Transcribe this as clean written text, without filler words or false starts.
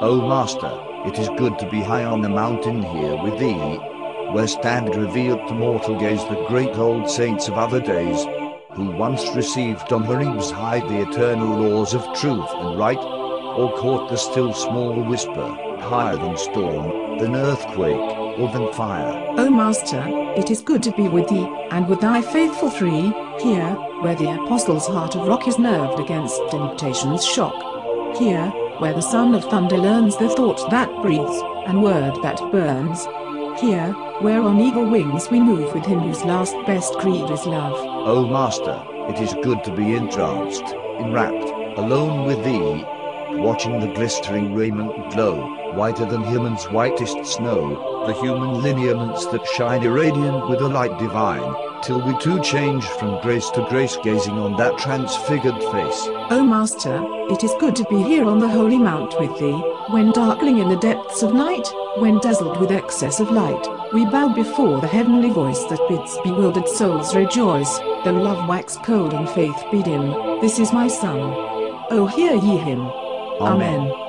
O Master, it is good to be high on the mountain here with thee, where stand revealed to mortal gaze the great old saints of other days, who once received on Horeb's high the eternal laws of truth and right, or caught the still small whisper, higher than storm, than earthquake, or than fire. O Master, it is good to be with thee, and with thy faithful three, here, where the apostle's heart of rock is nerved against temptation's shock. Here, where the son of thunder learns the thought that breathes, and word that burns. Here, where on eagle wings we move with him whose last best creed is love. O Master, it is good to be entranced, enwrapped, alone with thee, watching the glistering raiment glow, whiter than human's whitest snow, the human lineaments that shine irradiant with a light divine, till we too change from grace to grace, gazing on that transfigured face. O Master, it is good to be here on the holy mount with thee, when darkling in the depths of night, when dazzled with excess of light, we bow before the heavenly voice that bids bewildered souls rejoice, though love wax cold and faith be dim, this is my son. O hear ye him. Amen.